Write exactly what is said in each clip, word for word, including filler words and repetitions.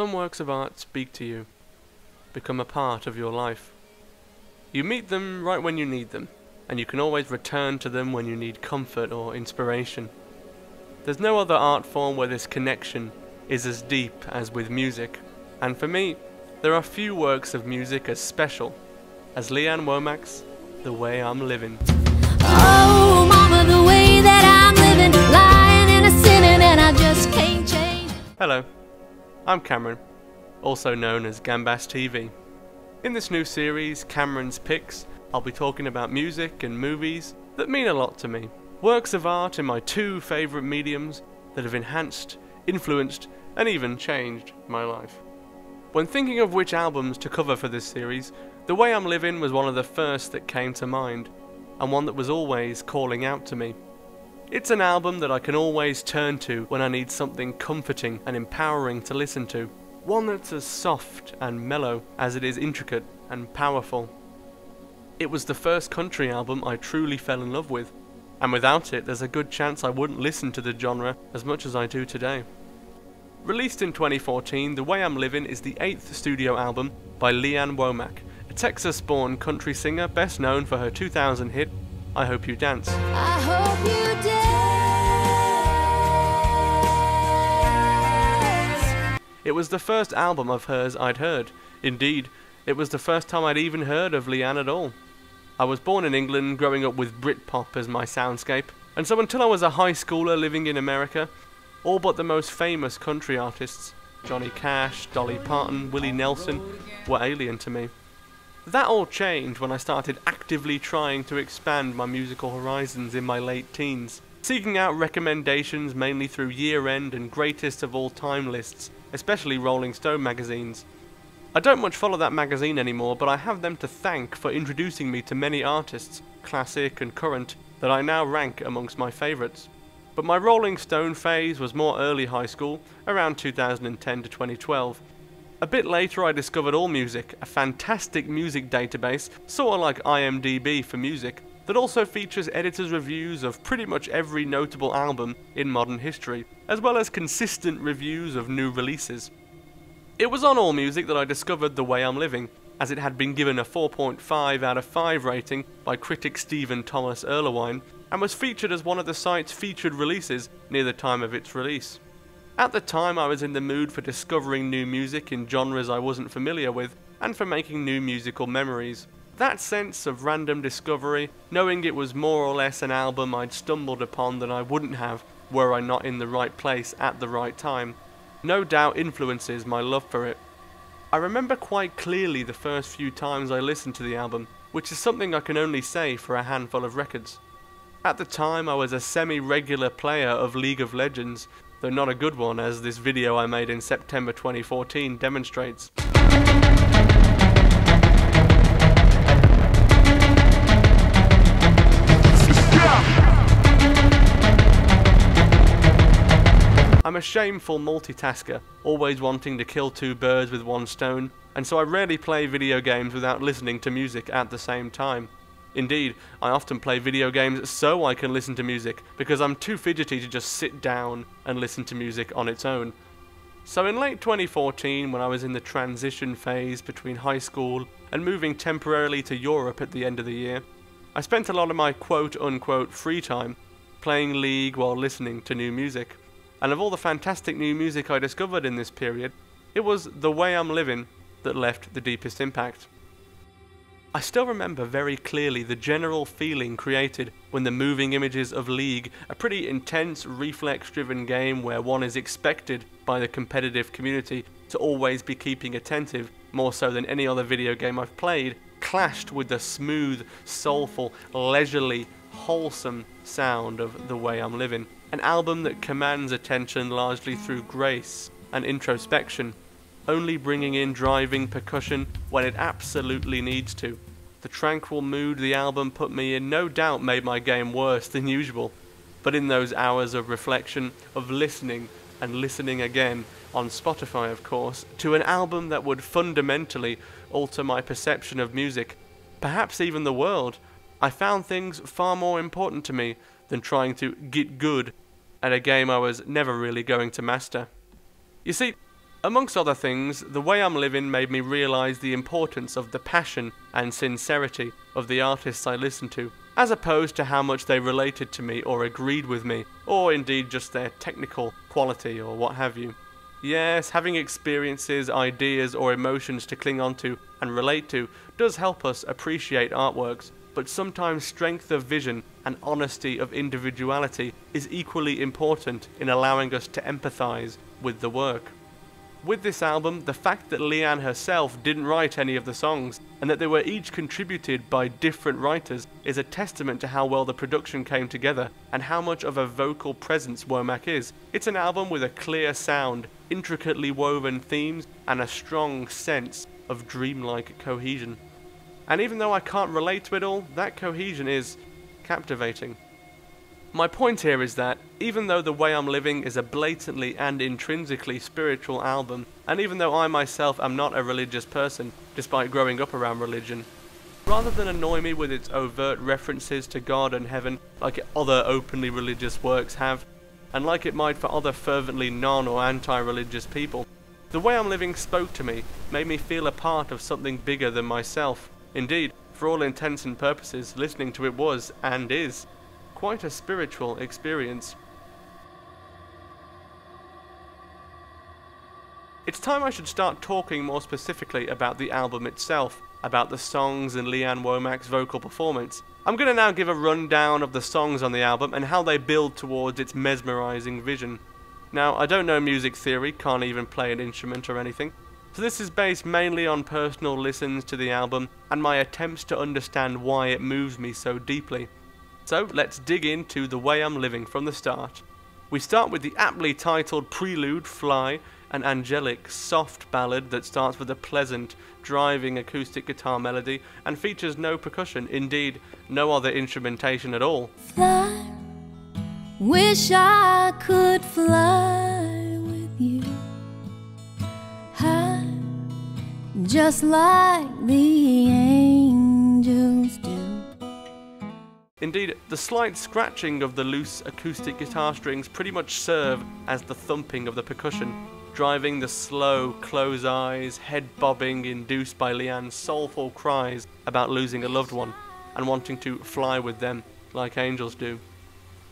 some works of art speak to you, become a part of your life. You meet them right when you need them, and you can always return to them when you need comfort or inspiration. There's no other art form where this connection is as deep as with music, and for me, there are few works of music as special as Lee Ann Womack's The Way I'm Livin'. Oh, mama, the way that I'm living, lying and a sinning, and I just can't change. Hello, I'm Cameron, also known as Gambas T V. In this new series, Cameron's Picks, I'll be talking about music and movies that mean a lot to me. Works of art in my two favourite mediums that have enhanced, influenced, and even changed my life. When thinking of which albums to cover for this series, The Way I'm Livin' was one of the first that came to mind, and one that was always calling out to me. It's an album that I can always turn to when I need something comforting and empowering to listen to. One that's as soft and mellow as it is intricate and powerful. It was the first country album I truly fell in love with, and without it there's a good chance I wouldn't listen to the genre as much as I do today. Released in twenty fourteen, The Way I'm Livin' is the eighth studio album by Lee Ann Womack, a Texas-born country singer best known for her two thousand hit, I Hope You Dance. I hope you dance. It was the first album of hers I'd heard. Indeed, it was the first time I'd even heard of Lee Ann at all. I was born in England, growing up with Britpop as my soundscape, and so until I was a high schooler living in America, all but the most famous country artists, Johnny Cash, Dolly Parton, Willie Nelson, were alien to me. That all changed when I started actively trying to expand my musical horizons in my late teens, seeking out recommendations mainly through year-end and greatest of all time lists, especially Rolling Stone magazines. I don't much follow that magazine anymore, but I have them to thank for introducing me to many artists, classic and current, that I now rank amongst my favourites. But my Rolling Stone phase was more early high school, around two thousand ten to twenty twelve. A bit later I discovered AllMusic, a fantastic music database, sort of like I M D B for music, that also features editors' reviews of pretty much every notable album in modern history, as well as consistent reviews of new releases. It was on AllMusic that I discovered The Way I'm Livin', as it had been given a four point five out of five rating by critic Stephen Thomas Erlewine, and was featured as one of the site's featured releases near the time of its release. At the time I was in the mood for discovering new music in genres I wasn't familiar with, and for making new musical memories. That sense of random discovery, knowing it was more or less an album I'd stumbled upon that I wouldn't have were I not in the right place at the right time, no doubt influences my love for it. I remember quite clearly the first few times I listened to the album, which is something I can only say for a handful of records. At the time I was a semi-regular player of League of Legends, though not a good one, as this video I made in September twenty fourteen demonstrates. I'm a shameful multitasker, always wanting to kill two birds with one stone, and so I rarely play video games without listening to music at the same time. Indeed, I often play video games so I can listen to music, because I'm too fidgety to just sit down and listen to music on its own. So in late twenty fourteen, when I was in the transition phase between high school and moving temporarily to Europe at the end of the year, I spent a lot of my quote-unquote free time playing League while listening to new music. And of all the fantastic new music I discovered in this period, it was The Way I'm Livin' that left the deepest impact. I still remember very clearly the general feeling created when the moving images of League, a pretty intense reflex-driven game where one is expected by the competitive community to always be keeping attentive, more so than any other video game I've played, clashed with the smooth, soulful, leisurely, wholesome sound of The Way I'm Livin'. An album that commands attention largely through grace and introspection, only bringing in driving percussion when it absolutely needs to. The tranquil mood the album put me in no doubt made my game worse than usual, but in those hours of reflection, of listening and listening again, on Spotify of course, to an album that would fundamentally alter my perception of music, perhaps even the world, I found things far more important to me than trying to get good at a game I was never really going to master. You see, Amongst other things, The Way I'm Livin' made me realise the importance of the passion and sincerity of the artists I listened to, as opposed to how much they related to me or agreed with me, or indeed just their technical quality or what have you. Yes, having experiences, ideas or emotions to cling onto and relate to does help us appreciate artworks, but sometimes strength of vision and honesty of individuality is equally important in allowing us to empathise with the work. With this album, the fact that Lee Ann herself didn't write any of the songs, and that they were each contributed by different writers, is a testament to how well the production came together, and how much of a vocal presence Womack is. It's an album with a clear sound, intricately woven themes, and a strong sense of dreamlike cohesion. And even though I can't relate to it all, that cohesion is captivating. My point here is that, even though The Way I'm Livin' is a blatantly and intrinsically spiritual album, and even though I myself am not a religious person, despite growing up around religion, rather than annoy me with its overt references to God and heaven like other openly religious works have, and like it might for other fervently non- or anti-religious people, The Way I'm Livin' spoke to me, made me feel a part of something bigger than myself. Indeed, for all intents and purposes, listening to it was, and is, quite a spiritual experience. It's time I should start talking more specifically about the album itself, about the songs and Lee Ann Womack's vocal performance. I'm going to now give a rundown of the songs on the album and how they build towards its mesmerising vision. Now, I don't know music theory, can't even play an instrument or anything, so this is based mainly on personal listens to the album and my attempts to understand why it moves me so deeply. So let's dig into The Way I'm Livin' from the start. We start with the aptly titled prelude, Fly, an angelic, soft ballad that starts with a pleasant, driving acoustic guitar melody and features no percussion, indeed, no other instrumentation at all. Fly, wish I could fly with you, high, just like the angels do. Indeed, the slight scratching of the loose acoustic guitar strings pretty much serve as the thumping of the percussion, driving the slow, close eyes, head bobbing induced by Lee Ann's soulful cries about losing a loved one and wanting to fly with them like angels do.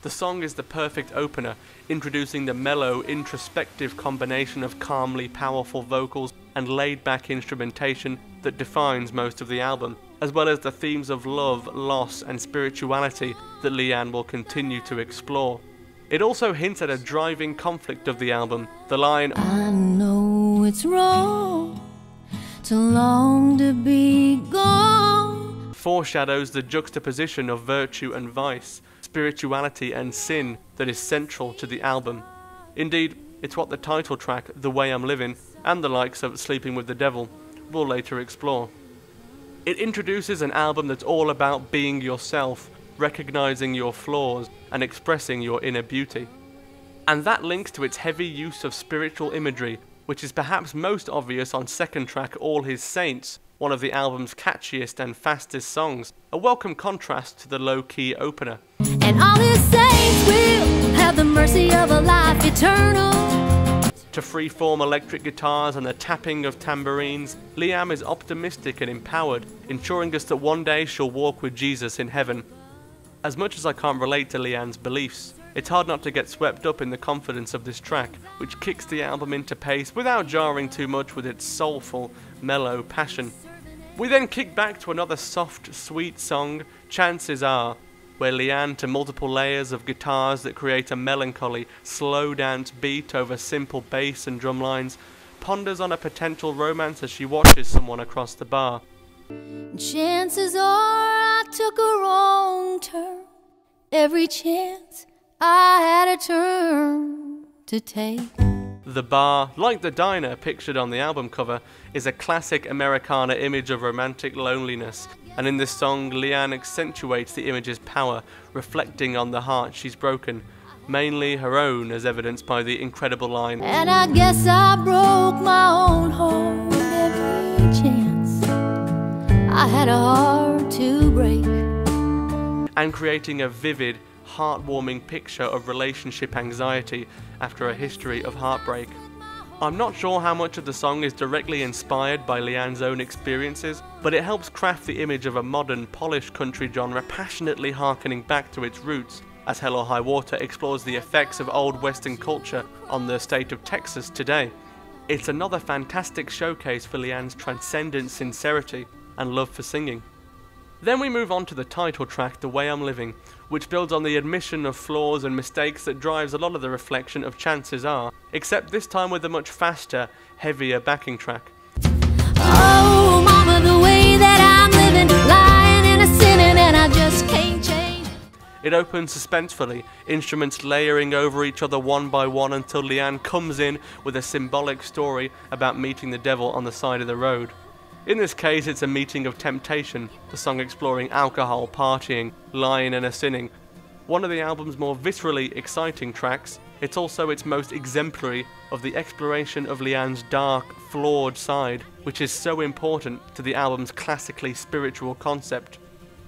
The song is the perfect opener, introducing the mellow, introspective combination of calmly powerful vocals and laid-back instrumentation that defines most of the album, as well as the themes of love, loss and spirituality that Lee Ann will continue to explore. It also hints at a driving conflict of the album, the line, I know it's wrong, too long to be gone, foreshadows the juxtaposition of virtue and vice, spirituality and sin that is central to the album. Indeed, it's what the title track, The Way I'm Livin', and the likes of Sleeping with the Devil, will later explore. It introduces an album that's all about being yourself, recognising your flaws, and expressing your inner beauty. And that links to its heavy use of spiritual imagery, which is perhaps most obvious on second track All His Saints, one of the album's catchiest and fastest songs, a welcome contrast to the low-key opener. And all his saints will have the mercy of a life eternal. To freeform electric guitars and the tapping of tambourines, Lee Ann is optimistic and empowered, ensuring us that one day she'll walk with Jesus in heaven. As much as I can't relate to Lee Ann's beliefs, it's hard not to get swept up in the confidence of this track, which kicks the album into pace without jarring too much with its soulful, mellow passion. We then kick back to another soft, sweet song, Chances Are, where Lee Ann to multiple layers of guitars that create a melancholy, slow dance beat over simple bass and drum lines, ponders on a potential romance as she watches someone across the bar. Chances are I took a wrong turn, every chance I had a turn to take. The bar, like the diner pictured on the album cover, is a classic Americana image of romantic loneliness, and in this song Lee Ann accentuates the image's power, reflecting on the heart she's broken, mainly her own, as evidenced by the incredible line, and I guess I broke my own heart every chance I had a heart to break, and creating a vivid, heartwarming picture of relationship anxiety after a history of heartbreak. I'm not sure how much of the song is directly inspired by Lee Ann's own experiences, but it helps craft the image of a modern, polished country genre passionately harkening back to its roots, as Hell or High Water explores the effects of old Western culture on the state of Texas today. It's another fantastic showcase for Lee Ann's transcendent sincerity and love for singing. Then we move on to the title track, The Way I'm Livin', which builds on the admission of flaws and mistakes that drives a lot of the reflection of Chances Are, except this time with a much faster, heavier backing track. Oh, mama, the way that I'm living, lying and a sinning, and I just can't change. It opens suspensefully, instruments layering over each other one by one until Lee Ann comes in with a symbolic story about meeting the devil on the side of the road. In this case, it's a meeting of temptation, the song exploring alcohol, partying, lying and a sinning. One of the album's more viscerally exciting tracks, it's also its most exemplary of the exploration of Lee Ann's dark, flawed side, which is so important to the album's classically spiritual concept.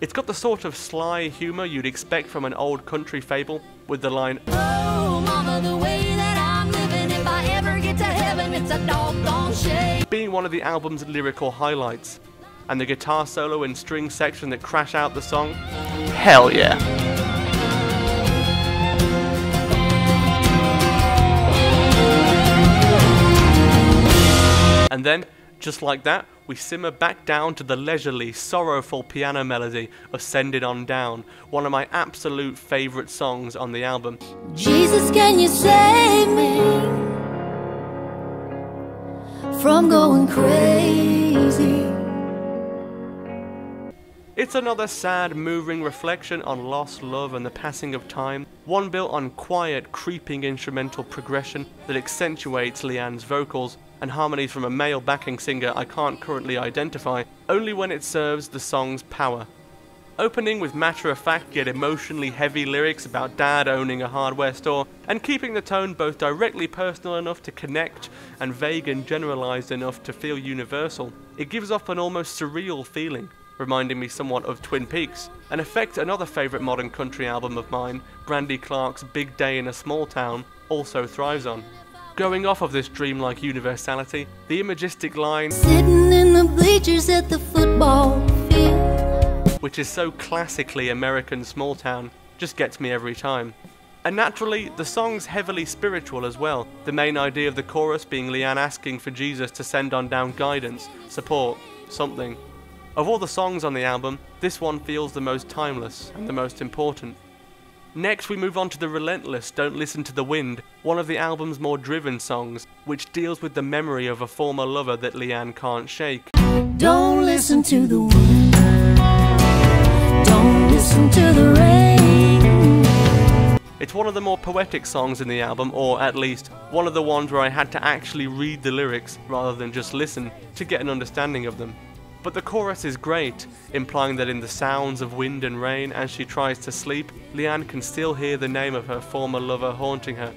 It's got the sort of sly humour you'd expect from an old country fable, with the line, "Oh, mama, the way that I'm living, if I ever get to heaven, it's a doggone shame," being one of the album's lyrical highlights, and the guitar solo and string section that crash out the song, hell yeah! And then, just like that, we simmer back down to the leisurely, sorrowful piano melody of Send It On Down, one of my absolute favourite songs on the album. Jesus, can you save me from going crazy? It's another sad, moving reflection on lost love and the passing of time, one built on quiet, creeping instrumental progression that accentuates Lee Ann's vocals and harmonies from a male backing singer I can't currently identify, only when it serves the song's power. Opening with matter-of-fact yet emotionally heavy lyrics about dad owning a hardware store, and keeping the tone both directly personal enough to connect and vague and generalised enough to feel universal, it gives off an almost surreal feeling, reminding me somewhat of Twin Peaks, an effect another favourite modern country album of mine, Brandy Clark's Big Day in a Small Town, also thrives on. Going off of this dreamlike universality, the imagistic line, "Sitting in the bleachers at the football field," which is so classically American small town, just gets me every time. And naturally, the song's heavily spiritual as well, the main idea of the chorus being Lee Ann asking for Jesus to send on down guidance, support, something. Of all the songs on the album, this one feels the most timeless and the most important. Next we move on to the relentless Don't Listen to the Wind, one of the album's more driven songs, which deals with the memory of a former lover that Lee Ann can't shake. Don't listen to the wind. Listen to the rain. It's one of the more poetic songs in the album, or at least one of the ones where I had to actually read the lyrics rather than just listen to get an understanding of them. But the chorus is great, implying that in the sounds of wind and rain as she tries to sleep, Lee Ann can still hear the name of her former lover haunting her.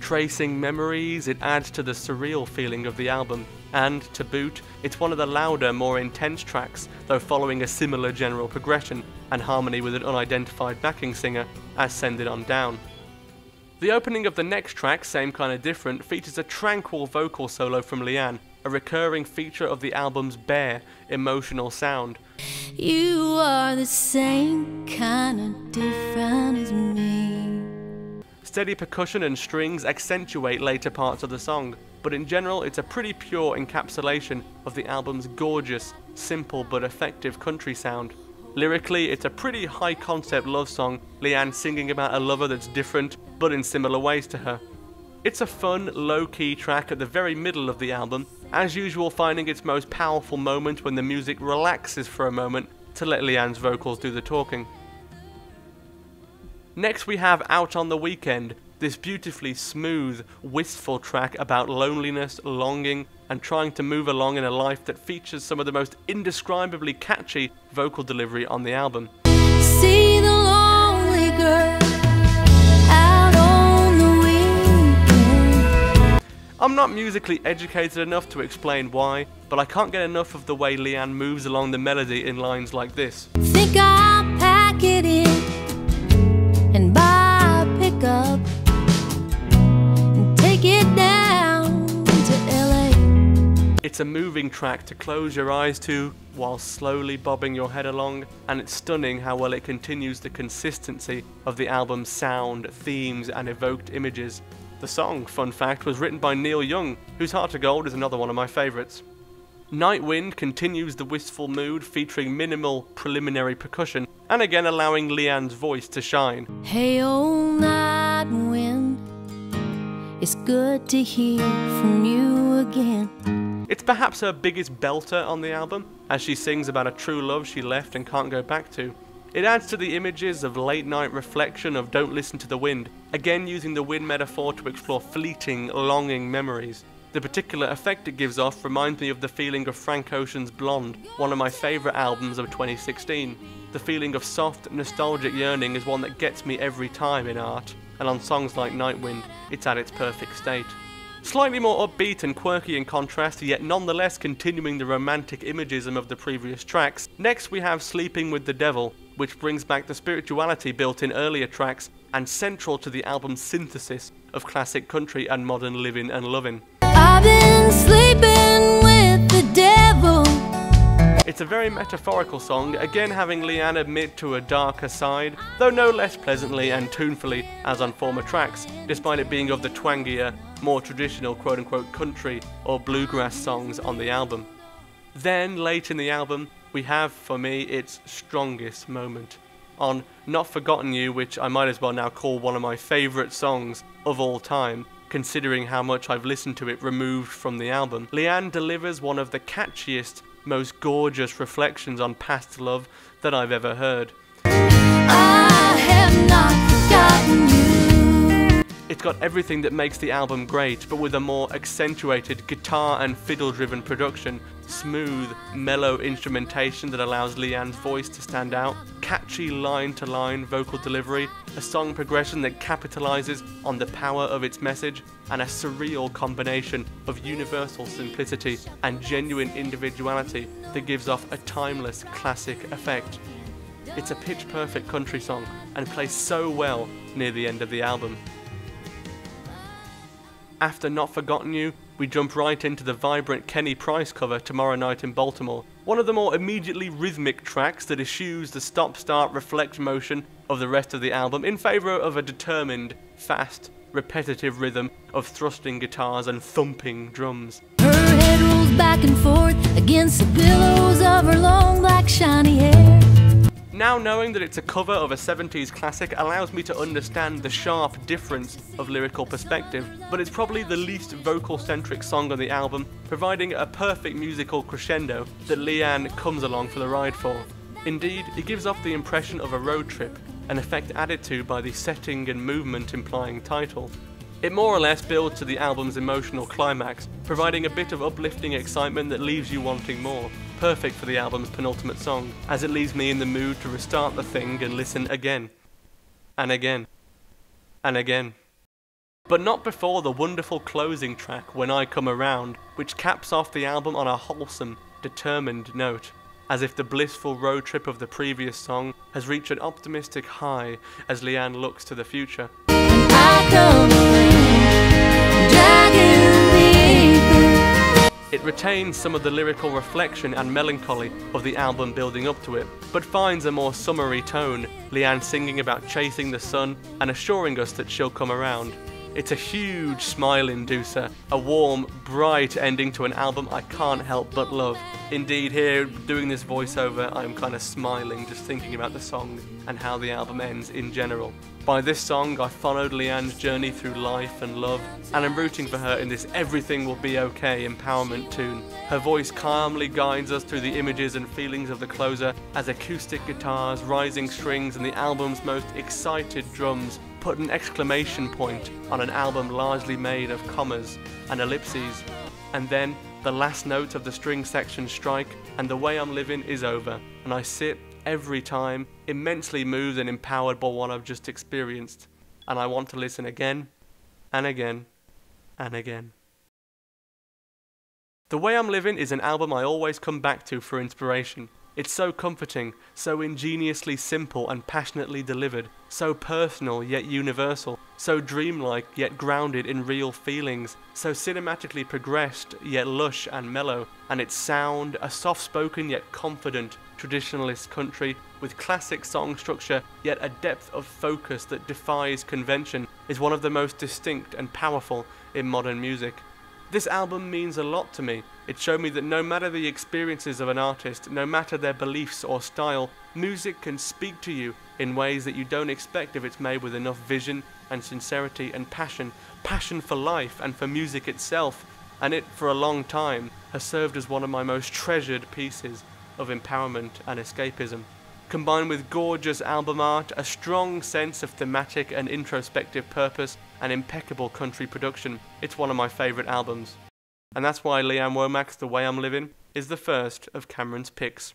Tracing memories, it adds to the surreal feeling of the album, and, to boot, it's one of the louder, more intense tracks, though following a similar general progression and harmony with an unidentified backing singer, as Send It On Down. The opening of the next track, Same Kinda Different, features a tranquil vocal solo from Lee Ann, a recurring feature of the album's bare, emotional sound. You are the same kinda different as me. Steady percussion and strings accentuate later parts of the song, but in general it's a pretty pure encapsulation of the album's gorgeous, simple but effective country sound. Lyrically, it's a pretty high-concept love song, Lee Ann singing about a lover that's different, but in similar ways to her. It's a fun, low-key track at the very middle of the album, as usual finding its most powerful moment when the music relaxes for a moment to let Lee Ann's vocals do the talking. Next we have Out on the Weekend, this beautifully smooth, wistful track about loneliness, longing, and trying to move along in a life that features some of the most indescribably catchy vocal delivery on the album. See the lonely girl out on the weekend. I'm not musically educated enough to explain why, but I can't get enough of the way Lee Ann moves along the melody in lines like this. Think I'll pack it in and buy a pickup and take it down to It's a moving track to close your eyes to while slowly bobbing your head along, and it's stunning how well it continues the consistency of the album's sound, themes, and evoked images. The song, fun fact, was written by Neil Young, whose Heart of Gold is another one of my favourites. Nightwind continues the wistful mood, featuring minimal preliminary percussion, and again allowing Lee Ann's voice to shine. Hey old night wind, it's good to hear from you again. It's perhaps her biggest belter on the album, as she sings about a true love she left and can't go back to. It adds to the images of late-night reflection of Don't Listen to the Wind, again using the wind metaphor to explore fleeting, longing memories. The particular effect it gives off reminds me of the feeling of Frank Ocean's Blonde, one of my favourite albums of twenty sixteen. The feeling of soft, nostalgic yearning is one that gets me every time in art, and on songs like Nightwind, it's at its perfect state. Slightly more upbeat and quirky in contrast, yet nonetheless continuing the romantic imagism of the previous tracks, next we have Sleeping with the Devil, which brings back the spirituality built in earlier tracks and central to the album's synthesis of classic country and modern living and loving. I've been sleeping with the devil. It's a very metaphorical song, again having Lee Ann admit to a darker side, though no less pleasantly and tunefully as on former tracks, despite it being of the twangier, more traditional quote-unquote country or bluegrass songs on the album. Then, late in the album, we have, for me, its strongest moment. On Not Forgotten You, which I might as well now call one of my favourite songs of all time, considering how much I've listened to it removed from the album, Lee Ann delivers one of the catchiest, most gorgeous reflections on past love that I've ever heard. I have not forgotten you. It's got everything that makes the album great, but with a more accentuated guitar and fiddle-driven production. Smooth, mellow instrumentation that allows Lee Ann's voice to stand out, catchy line-to-line vocal delivery, a song progression that capitalises on the power of its message, and a surreal combination of universal simplicity and genuine individuality that gives off a timeless classic effect. It's a pitch-perfect country song and plays so well near the end of the album. After Not Forgotten You, we jump right into the vibrant Kenny Price cover, Tomorrow Night in Baltimore, one of the more immediately rhythmic tracks that eschews the stop-start reflect motion of the rest of the album in favour of a determined, fast, repetitive rhythm of thrusting guitars and thumping drums. Her head rolls back and forth against the billows of her long black shiny hair. Now knowing that it's a cover of a seventies classic allows me to understand the sharp difference of lyrical perspective, but it's probably the least vocal-centric song on the album, providing a perfect musical crescendo that Lee Ann comes along for the ride for. Indeed, it gives off the impression of a road trip, an effect added to by the setting and movement implying title. It more or less builds to the album's emotional climax, providing a bit of uplifting excitement that leaves you wanting more. Perfect for the album's penultimate song, as it leaves me in the mood to restart the thing and listen again, and again, and again. But not before the wonderful closing track, When I Come Around, which caps off the album on a wholesome, determined note, as if the blissful road trip of the previous song has reached an optimistic high as Lee Ann looks to the future. I come, dragging. It retains some of the lyrical reflection and melancholy of the album building up to it, but finds a more summery tone, Lee Ann singing about chasing the sun and assuring us that she'll come around. It's a huge smile-inducer, a warm, bright ending to an album I can't help but love. Indeed, here, doing this voiceover, I'm kind of smiling just thinking about the song and how the album ends in general. By this song, I followed Lee Ann's journey through life and love, and I'm rooting for her in this everything will be okay empowerment tune. Her voice calmly guides us through the images and feelings of the closer as acoustic guitars, rising strings, and the album's most excited drums put an exclamation point on an album largely made of commas and ellipses. And then the last note of the string section strike and The Way I'm Livin' is over, and I sit every time immensely moved and empowered by what I've just experienced, and I want to listen again and again and again. The Way I'm Livin' is an album I always come back to for inspiration. It's so comforting, so ingeniously simple and passionately delivered, so personal yet universal, so dreamlike yet grounded in real feelings, so cinematically progressed yet lush and mellow, and its sound, a soft-spoken yet confident traditionalist country, with classic song structure yet a depth of focus that defies convention, is one of the most distinct and powerful in modern music. This album means a lot to me. It showed me that no matter the experiences of an artist, no matter their beliefs or style, music can speak to you in ways that you don't expect if it's made with enough vision and sincerity and passion. Passion for life and for music itself, and it, for a long time, has served as one of my most treasured pieces of empowerment and escapism. Combined with gorgeous album art, a strong sense of thematic and introspective purpose, and impeccable country production, it's one of my favourite albums. And that's why Lee Ann Womack's The Way I'm Livin' is the first of Cameron's Picks.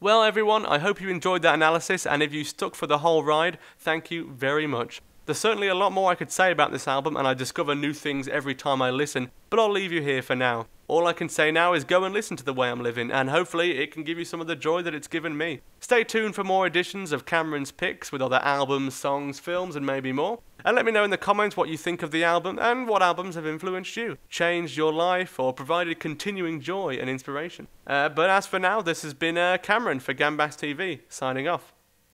Well everyone, I hope you enjoyed that analysis, and if you stuck for the whole ride, thank you very much. There's certainly a lot more I could say about this album, and I discover new things every time I listen, but I'll leave you here for now. All I can say now is go and listen to The Way I'm Livin', and hopefully it can give you some of the joy that it's given me. Stay tuned for more editions of Cameron's Picks with other albums, songs, films, and maybe more. And let me know in the comments what you think of the album and what albums have influenced you, changed your life, or provided continuing joy and inspiration. Uh, but as for now, this has been uh, Cameron for Gambas T V, signing off.